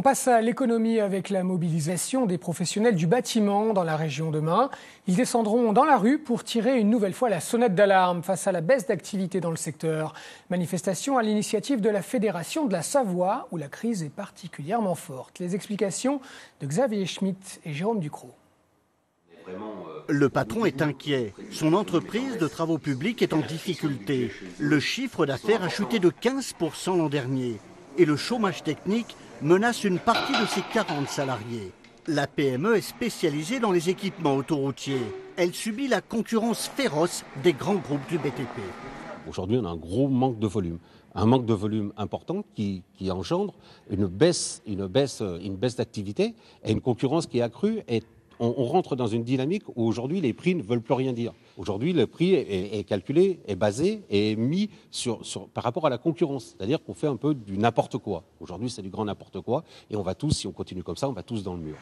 On passe à l'économie avec la mobilisation des professionnels du bâtiment dans la région demain. Ils descendront dans la rue pour tirer une nouvelle fois la sonnette d'alarme face à la baisse d'activité dans le secteur. Manifestation à l'initiative de la Fédération de la Savoie où la crise est particulièrement forte. Les explications de Xavier Schmitt et Jérôme Ducrot. Le patron est inquiet. Son entreprise de travaux publics est en difficulté. Le chiffre d'affaires a chuté de 15% l'an dernier. Et le chômage technique menace une partie de ses 40 salariés. La PME est spécialisée dans les équipements autoroutiers. Elle subit la concurrence féroce des grands groupes du BTP. Aujourd'hui, on a un gros manque de volume. Un manque de volume important qui engendre une baisse d'activité et une concurrence qui est accrue. Et on rentre dans une dynamique où aujourd'hui, les prix ne veulent plus rien dire. Aujourd'hui, le prix est calculé, est basé et est mis par rapport à la concurrence. C'est-à-dire qu'on fait un peu du n'importe quoi. Aujourd'hui, c'est du grand n'importe quoi. Et on va tous, si on continue comme ça, on va tous dans le mur.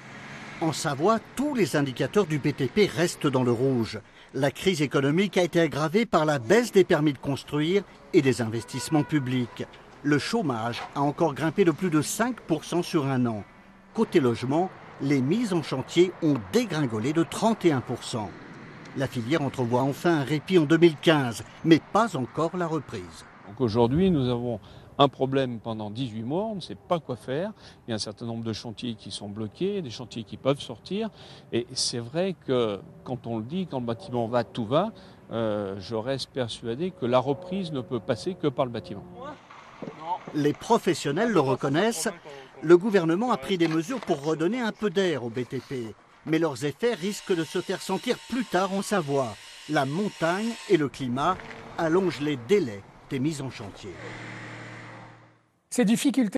En Savoie, tous les indicateurs du BTP restent dans le rouge. La crise économique a été aggravée par la baisse des permis de construire et des investissements publics. Le chômage a encore grimpé de plus de 5% sur un an. Côté logement, les mises en chantier ont dégringolé de 31%. La filière entrevoit enfin un répit en 2015, mais pas encore la reprise. Donc aujourd'hui, nous avons un problème pendant 18 mois, on ne sait pas quoi faire. Il y a un certain nombre de chantiers qui sont bloqués, des chantiers qui peuvent sortir. Et c'est vrai que quand on le dit, quand le bâtiment va, tout va, je reste persuadé que la reprise ne peut passer que par le bâtiment. Les professionnels le reconnaissent. Le gouvernement a pris des mesures pour redonner un peu d'air au BTP. Mais leurs effets risquent de se faire sentir plus tard en Savoie. La montagne et le climat allongent les délais des mises en chantier. Ces difficultés